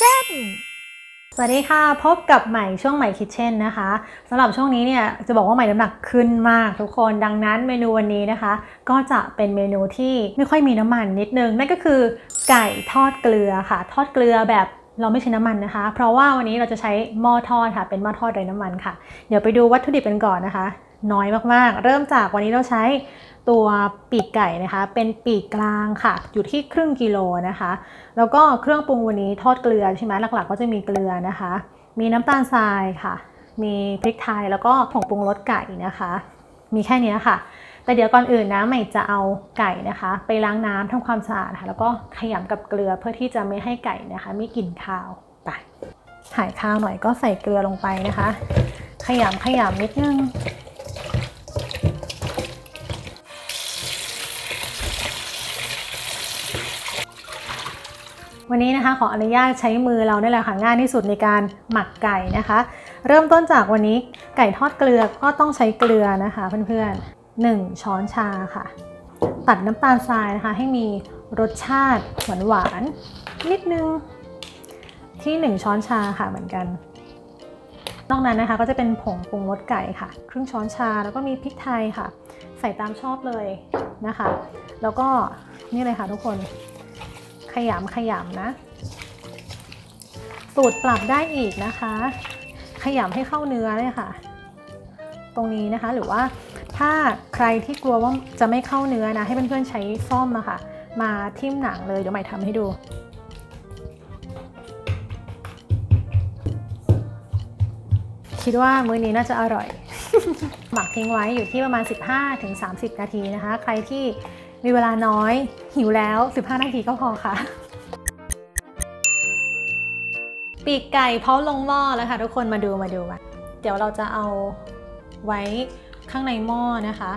Kitchen สวัสดีค่ะพบกับใหม่ช่วงใหม่ Kitchen นะคะสำหรับช่วงนี้เนี่ยจะบอกว่าใหม่น้ำหนักขึ้นมากทุกคนดังนั้นเมนูวันนี้นะคะก็จะเป็นเมนูที่ไม่ค่อยมีน้ำมันนิดนึงนั่นก็คือไก่ทอดเกลือค่ะทอดเกลือแบบเราไม่ใช้น้ำมันนะคะเพราะว่าวันนี้เราจะใช้หม้อทอดค่ะเป็นหม้อทอดไร้น้ำมันค่ะเดี๋ยวไปดูวัตถุดิบกันก่อนนะคะน้อยมากๆเริ่มจากวันนี้เราใช้ตัวปีกไก่นะคะเป็นปีกกลางค่ะอยู่ที่ครึ่งกิโลนะคะแล้วก็เครื่องปรุงวันนี้ทอดเกลือใช่ไหมหลักๆก็จะมีเกลือนะคะมีน้ำตาลทรายค่ะมีพริกไทยแล้วก็ผงปรุงรสไก่นะคะมีแค่นี้ค่ะแต่เดี๋ยวก่อนอื่นนะใหม่จะเอาไก่นะคะไปล้างน้ำทำความสะอาดค่ะแล้วก็ขยำกับเกลือเพื่อที่จะไม่ให้ไก่นะคะมีกลิ่นคาวไปถ่ายคาวหน่อยก็ใส่เกลือลงไปนะคะขยำนิดนึงวันนี้นะคะขออนุญาตใช้มือเราได้แหละค่ะง่ายที่สุดในการหมักไก่นะคะเริ่มต้นจากวันนี้ไก่ทอดเกลือก็ต้องใช้เกลือนะคะเพื่อนๆ1ช้อนชาค่ะตัดน้ำตาลทรายนะคะให้มีรสชาติหวานนิดนึงที่1ช้อนชาค่ะเหมือนกันนอกนั้นนะคะก็จะเป็นผงปรุงรสไก่ค่ะครึ่งช้อนชาแล้วก็มีพริกไทยค่ะใส่ตามชอบเลยนะคะแล้วก็นี่เลยค่ะทุกคนขยำนะสูตรปรับได้อีกนะคะขยำให้เข้าเนื้อเลยค่ะตรงนี้นะคะหรือว่าถ้าใครที่กลัวว่าจะไม่เข้าเนื้อนะให้เพื่อนๆใช้ซ่อมนะคะมาทิ่มหนังเลยเดี๋ยวใหม่ทำให้ดูคิดว่ามื้อนี้น่าจะอร่อย หมักทิ้งไว้อยู่ที่ประมาณ 15-30 นาทีนะคะใครที่มีเวลาน้อยหิวแล้ว15นาทีก็พอค่ะปีกไก่พร้อมลงหม้อแล้วค่ะทุกคนมาดูเดี๋ยวเราจะเอาไว้ข้างในหม้อนะคะ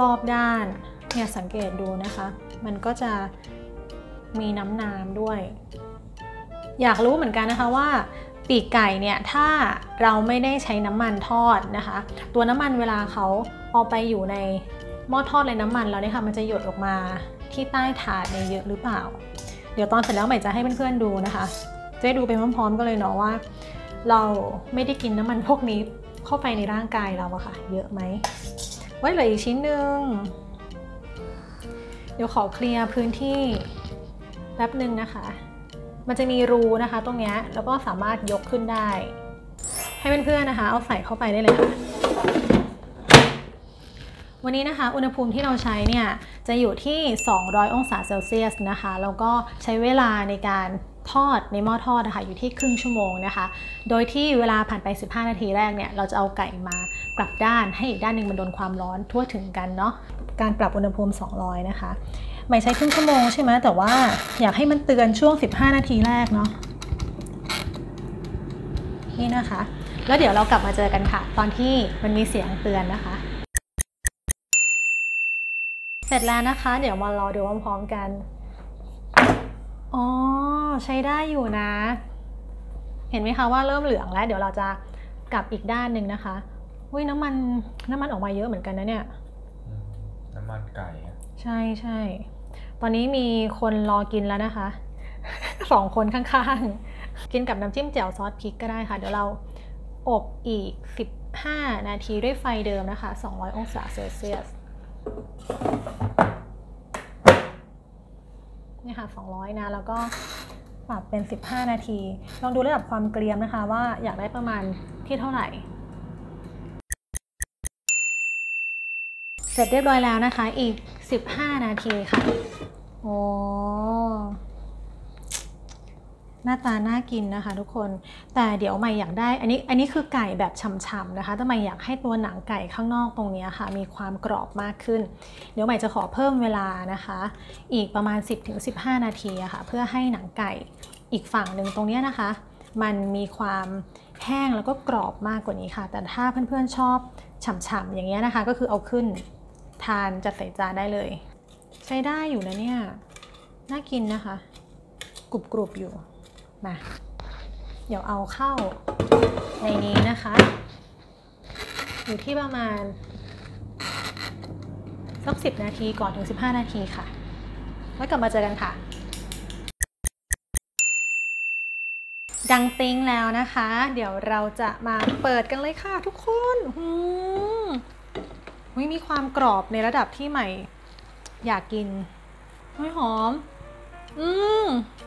รอบด้านเนี่ยสังเกตดูนะคะมันก็จะมีน้ำด้วยอยากรู้เหมือนกันนะคะว่าปีกไก่เนี่ยถ้าเราไม่ได้ใช้น้ำมันทอดนะคะตัวน้ำมันเวลาเขาเอาไปอยู่ในหม้อทอดไร้น้ำมันแล้วเนี่ยค่ะมันจะหยดออกมาที่ใต้ถาดเนี่ยเยอะหรือเปล่าเดี๋ยวตอนเสร็จแล้วใหม่จะให้เพื่อนๆดูนะคะจะได้ดูไปพร้อมๆกันเลยเนาะว่าเราไม่ได้กินน้ำมันพวกนี้เข้าไปในร่างกายเราอะค่ะเยอะไหมไว้เหลืออีกชิ้นหนึ่งเดี๋ยวขอเคลียร์พื้นที่แป๊บนึงนะคะมันจะมีรูนะคะตรงนี้แล้วก็สามารถยกขึ้นได้ให้เพื่อนๆนะคะเอาใส่เข้าไปได้เลยค่ะวันนี้นะคะอุณหภูมิที่เราใช้เนี่ยจะอยู่ที่200องศาเซลเซียสนะคะแล้วก็ใช้เวลาในการทอดในหม้อทอดนะคะอยู่ที่ครึ่งชั่วโมงนะคะโดยที่เวลาผ่านไป15นาทีแรกเนี่ยเราจะเอาไก่มากลับด้านให้อีกด้านหนึ่งมันโดนความร้อนทั่วถึงกันเนาะการปรับอุณหภูมิ200นะคะไม่ใช้ครึ่งชั่วโมงใช่ไหมแต่ว่าอยากให้มันเตือนช่วง15นาทีแรกเนาะนี่นะคะแล้วเดี๋ยวเรากลับมาเจอกันค่ะตอนที่มันมีเสียงเตือนนะคะเสร็จแล้วนะคะเดี๋ยวมารอดูพร้อมๆกันอ๋อใช้ได้อยู่นะเห็นไหมคะว่าเริ่มเหลืองแล้วเดี๋ยวเราจะกลับอีกด้านหนึ่งนะคะอุ้ยน้ำมันออกมาเยอะเหมือนกันนะเนี่ยน้ำมันไก่ใช่ตอนนี้มีคนรอกินแล้วนะคะ สองคนข้างๆกินกับน้ำจิ้มแจ่วซอสพริกก็ได้ค่ะเดี๋ยวเราอบอีก15นาทีด้วยไฟเดิมนะคะ200องศาเซลเซียสนี่ค่ะ200นะแล้วก็ปรับเป็น15นาทีลองดูระดับความเกรียมนะคะว่าอยากได้ประมาณที่เท่าไหร่เสร็จเรียบร้อยแล้วนะคะอีก15นาทีค่ะโอ้หน้าตาน่ากินนะคะทุกคนแต่เดี๋ยวใหม่อยากได้อันนี้คือไก่แบบฉ่ำๆนะคะแต่ใหม่อยากให้ตัวหนังไก่ข้างนอกตรงนี้ค่ะมีความกรอบมากขึ้นเดี๋ยวใหม่จะขอเพิ่มเวลานะคะอีกประมาณ 10-15 นาทีค่ะเพื่อให้หนังไก่อีกฝั่งหนึ่งตรงนี้นะคะมันมีความแห้งแล้วก็กรอบมากกว่านี้ค่ะแต่ถ้าเพื่อนๆชอบฉ่ำๆอย่างเงี้ยนะคะก็คือเอาขึ้นทานจัดใส่จานได้เลยใช้ได้อยู่นะเนี่ยน่ากินนะคะกรุบๆอยู่มาเดี๋ยวเอาเข้าในนี้นะคะอยู่ที่ประมาณสัก10นาทีก่อนถึง15นาทีค่ะแล้วกลับมาเจอกันค่ะ ดังติ้งแล้วนะคะเดี๋ยวเราจะมาเปิดกันเลยค่ะทุกคนมีความกรอบในระดับที่ใหม่อยากกินหอม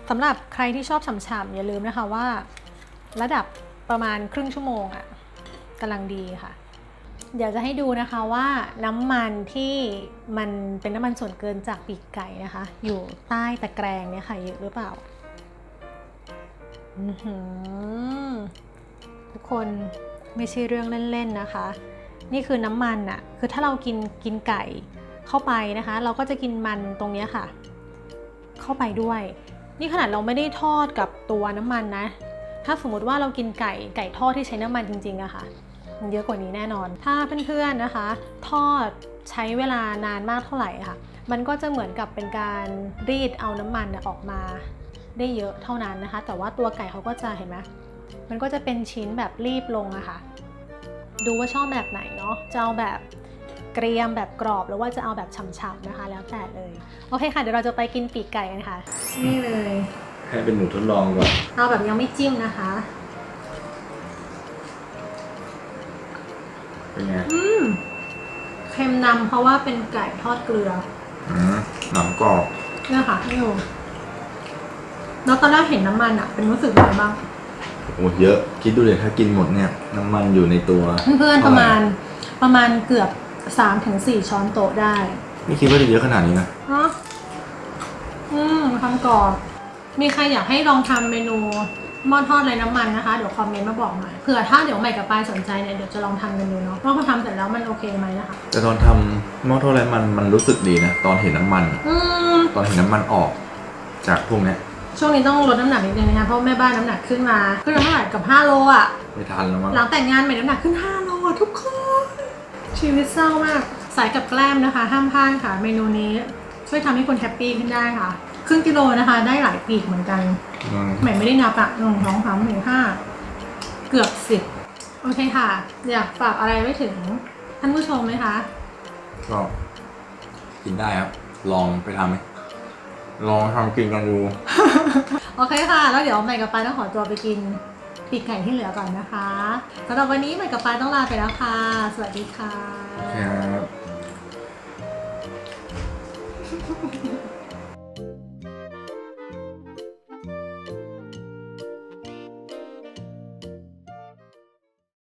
สำหรับใครที่ชอบฉ่ำๆอย่าลืมนะคะว่าระดับประมาณครึ่งชั่วโมงอะกำลังดีค่ะเดี๋ยวจะให้ดูนะคะว่าน้ำมันที่มันเป็นน้ำมันส่วนเกินจากปีกไก่นะคะอยู่ใต้ตะแกรงเนี่ยค่ะเยอะหรือเปล่าทุกคนไม่ใช่เรื่องเล่นๆนะคะนี่คือน้ำมันอะคือถ้าเรากินไก่เข้าไปนะคะเราก็จะกินมันตรงนี้ค่ะเข้าไปด้วยนี่ขนาดเราไม่ได้ทอดกับตัวน้ำมันนะถ้าสมมติว่าเรากินไก่ทอดที่ใช้น้ำมันจริงๆอะค่ะมันเยอะกว่านี้แน่นอนถ้าเพื่อนๆนะคะทอดใช้เวลานานมากเท่าไหร่ค่ะมันก็จะเหมือนกับเป็นการรีดเอาน้ำมันออกมาได้เยอะเท่านั้นนะคะแต่ว่าตัวไก่เขาก็จะเห็นไหมมันก็จะเป็นชิ้นแบบรีบลงอะค่ะดูว่าชอบแบบไหนเนาะจะเอาแบบเกรียมแบบกรอบหรือว่าจะเอาแบบฉ่ำๆนะคะแล้วแต่เลยโอเคค่ะเดี๋ยวเราจะไปกินปีกไก่กันค่ะนี่เลยให้เป็นหมูทดลองก่อนเอาแบบยังไม่จิ้มนะคะเป็นไงเค็มนำเพราะว่าเป็นไก่ทอดเกลือหนังกรอบเนี่ยค่ะพี่ยูแล้วตอนแรกเห็นน้ำมันอะเป็นรู้สึกยังไงบ้างโอ้เยอะคิดดูเลยถ้ากินหมดเนี่ยน้ำมันอยู่ในตัวเพื่อนๆประมาณเกือบ3-4ช้อนโต๊ะได้ไม่คิดว่าจะเยอะขนาดนี้นะคำกรอบมีใครอยากให้ลองทำเมนูหม้อทอดไร้น้ำมันนะคะเดี๋ยวคอมเมนต์มาบอกหน่อยเผื่อถ้าเดี๋ยวใหม่กับปายสนใจเนี่ยเดี๋ยวจะลองทำกันดูเนาะว่าพอทำเสร็จแล้วมันโอเคไหมนะคะแต่ตอนทำหม้อทอดไร้มันรู้สึกดีนะตอนเห็นน้ำมันตอนเห็นน้ำมันออกจากพวกนี้ช่วงนี้ต้องลดน้ำหนักนิดนึงนะคะเพราะแม่บ้านน้ำหนักขึ้นมาขึ้นน้ำหนักกับ5โลอ่ะไม่ทันแล้วมั้งหลังแต่งงานใหม่น้ำหนักขึ้น5โลทุกคนชีวิตเศร้ามากสายกับแกล้มนะคะห้ามพลาดค่ะเมนูนี้ช่วยทำให้คนแฮปปี้ขึ้นได้ค่ะครึ่งกิโลนะคะได้หลายปีกเหมือนกันใหม่ไม่ได้นับอะ1 2 3 4 5เกือบ10โอเคค่ะอยากฝากอะไรไว้ถึงท่านผู้ชมไหมคะก็กินได้ครับลองไปทำไหมลองทำกินกันดู โอเคค่ะแล้วเดี๋ยวใหม่กับปายต้องขอตัวไปกินปีกไก่ที่เหลือก่อนนะคะสำหรับวันนี้ใหม่กับปายต้องลาไปแล้วค่ะสวัสดีค่ะ